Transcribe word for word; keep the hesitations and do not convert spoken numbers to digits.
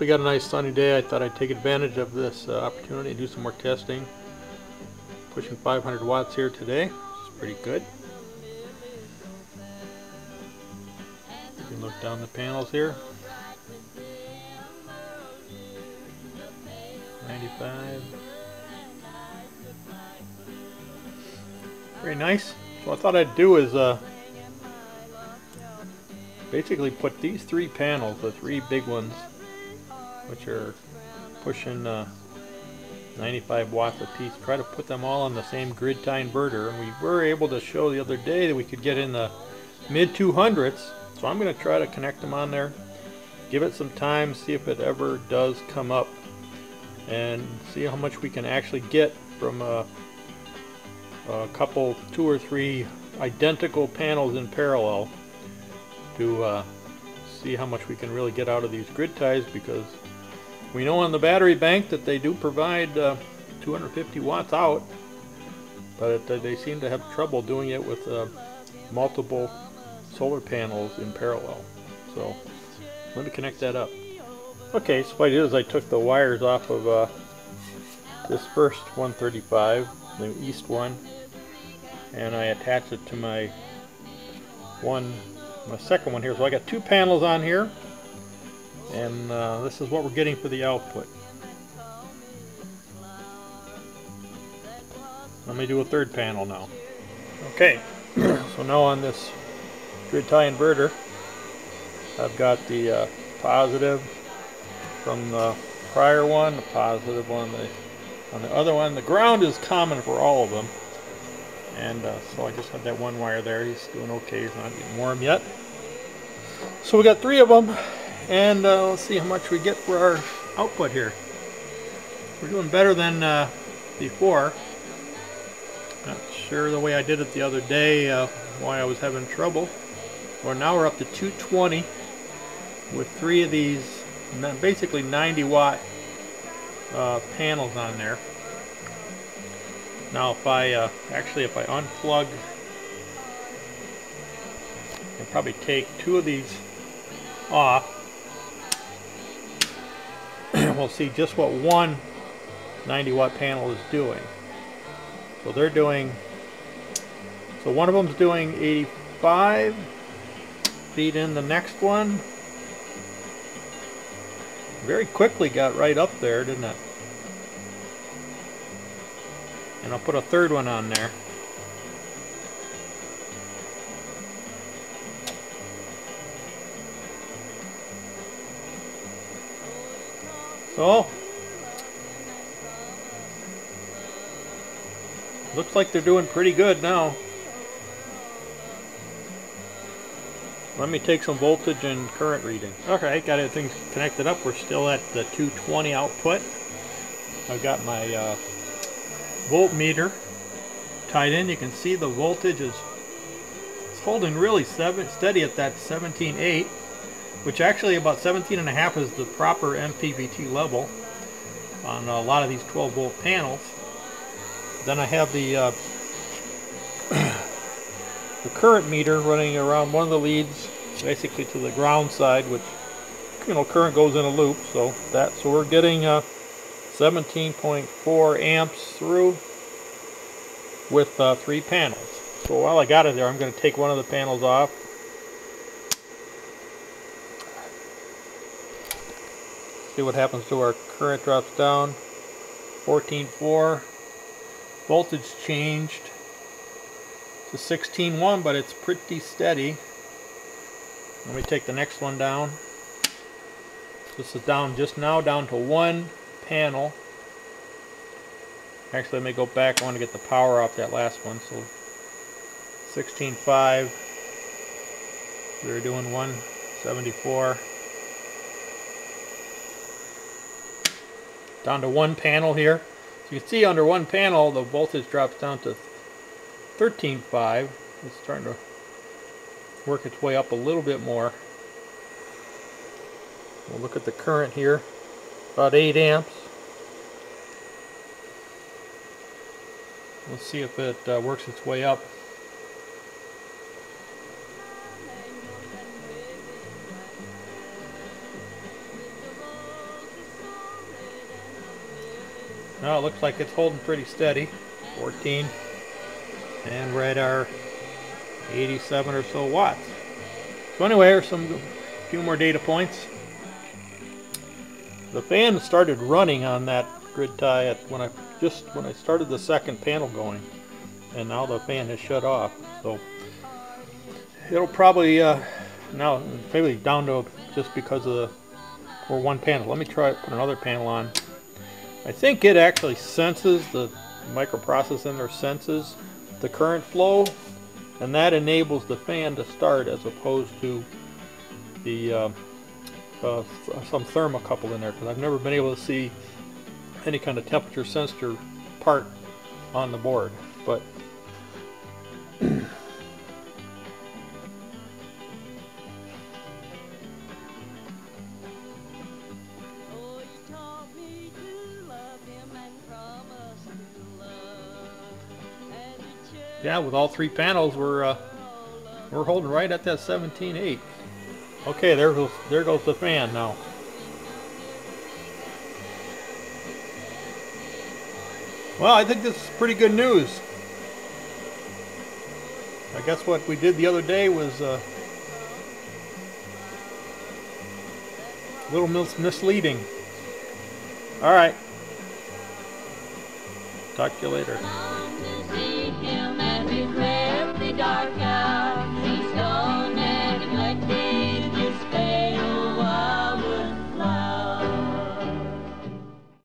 we got a nice sunny day. I thought I'd take advantage of this uh, opportunity and do some more testing. Pushing five hundred watts here today, which is pretty good. You can look down the panels here. ninety-five. Very nice. So what I thought I'd do is uh, basically put these three panels, the three big ones, which are pushing uh, ninety-five watts a piece, try to put them all on the same grid tie inverter. And we were able to show the other day that we could get in the mid two hundreds, so I'm going to try to connect them on there, give it some time, see if it ever does come up, and see how much we can actually get from a, a couple, two or three identical panels in parallel, to uh, see how much we can really get out of these grid ties, because we know on the battery bank that they do provide uh, two hundred fifty watts out, but uh, they seem to have trouble doing it with uh, multiple solar panels in parallel. So let me connect that up. Okay, so what I did is I took the wires off of uh, this first one thirty-five, the east one, and I attached it to my one, my second one here. So I got two panels on here, and uh, this is what we're getting for the output. Let me do a third panel now. Okay, so now on this grid tie inverter, I've got the uh, positive from the prior one, the positive one, the, on the other one. The ground is common for all of them, and uh, so I just had that one wire there. He's doing okay, he's not getting warm yet. So we got three of them, and uh, let's see how much we get for our output here. We're doing better than uh, before. Not sure the way I did it the other day uh, why I was having trouble. Well, now we're up to two twenty with three of these basically ninety watt uh, panels on there. Now if I uh, actually if I unplug and probably take two of these off, we'll see just what one ninety watt panel is doing. So they're doing, so one of them's doing eighty-five, feed in the next one. Very quickly got right up there, didn't it? And I'll put a third one on there. So, looks like they're doing pretty good now. Let me take some voltage and current reading. Okay, got everything connected up. We're still at the two twenty output. I've got my uh, voltmeter tied in. You can see the voltage is it's holding really seven, steady at that seventeen point eight, which actually about seventeen point five is the proper M P V T level on a lot of these twelve volt panels. Then I have the uh, the current meter running around one of the leads, basically to the ground side, which, you know, current goes in a loop, so that, so we're getting uh, seventeen point four amps through with uh, three panels. So while I got it there, I'm going to take one of the panels off. See what happens to our current. Drops down, fourteen point four, voltage changed to sixteen point one, but it's pretty steady. Let me take the next one down. This is down just now, down to one panel. Actually, let me go back. I want to get the power off that last one. So sixteen point five. We were doing one seventy-four. Down to one panel here. So you can see under one panel, the voltage drops down to thirteen point five. It's starting to work its way up a little bit more. We'll look at the current here, about eight amps. Let's see if it uh, works its way up. No, it looks like it's holding pretty steady. fourteen. And we're at our eighty-seven or so watts. So anyway, here's some few more data points. The fan started running on that grid tie at when I just when I started the second panel going, and now the fan has shut off. So it'll probably uh, now maybe down to just because of the for one panel. Let me try put another panel on. I think it actually senses, the microprocessor in there senses the current flow, and that enables the fan to start as opposed to the uh, uh, some thermocouple in there, because I've never been able to see any kind of temperature sensor part on the board. But yeah, with all three panels, we're uh, we're holding right at that seventeen point eight. Okay, there goes there goes the fan now. Well, I think this is pretty good news. I guess what we did the other day was uh, a little mis misleading. All right, talk to you later.